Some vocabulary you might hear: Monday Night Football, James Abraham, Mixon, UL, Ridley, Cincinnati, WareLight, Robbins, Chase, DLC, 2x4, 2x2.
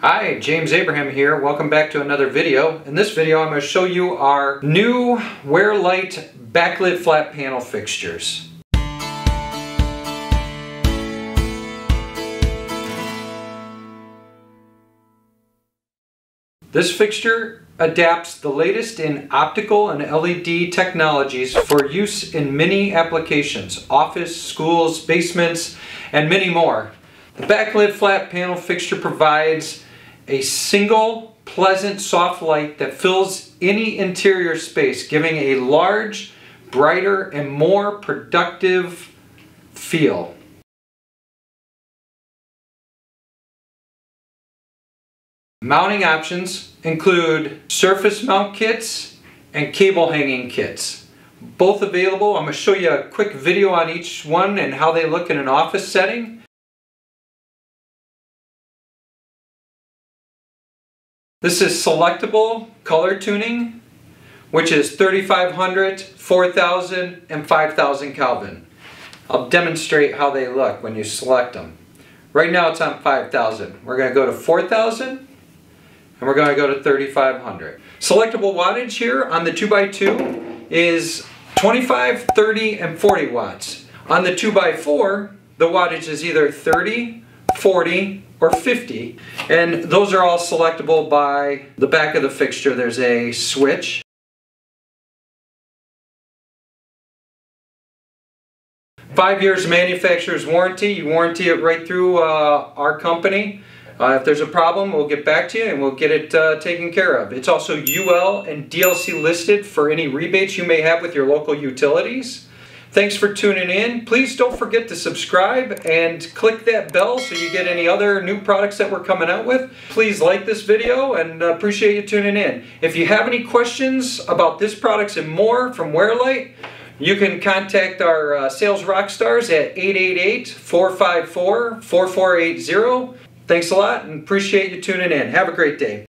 Hi, James Abraham here. Welcome back to another video. In this video, I'm going to show you our new WareLight backlit flat panel fixtures. This fixture adapts the latest in optical and LED technologies for use in many applications: office, schools, basements, and many more. The backlit flat panel fixture provides a single pleasant soft light that fills any interior space, giving a large, brighter, and more productive feel. Mounting options include surface mount kits and cable hanging kits, both available. I'm going to show you a quick video on each one and how they look in an office setting. This is selectable color tuning, which is 3500, 4000, and 5000 Kelvin. I'll demonstrate how they look when you select them. Right now it's on 5000. We're going to go to 4000, and we're going to go to 3500. Selectable wattage here on the 2x2 is 25, 30, and 40 watts. On the 2x4, the wattage is either 30, 40, or 50, and those are all selectable by the back of the fixture. There's a switch. Five years manufacturer's warranty. You warranty it right through our company. If there's a problem, we'll get back to you and we'll get it taken care of. It's also UL and DLC listed for any rebates you may have with your local utilities. Thanks for tuning in. Please don't forget to subscribe and click that bell so you get any other new products that we're coming out with. Please like this video, and appreciate you tuning in. If you have any questions about this products and more from WareLight, you can contact our sales rock stars at 888-454-4480. Thanks a lot and appreciate you tuning in. Have a great day.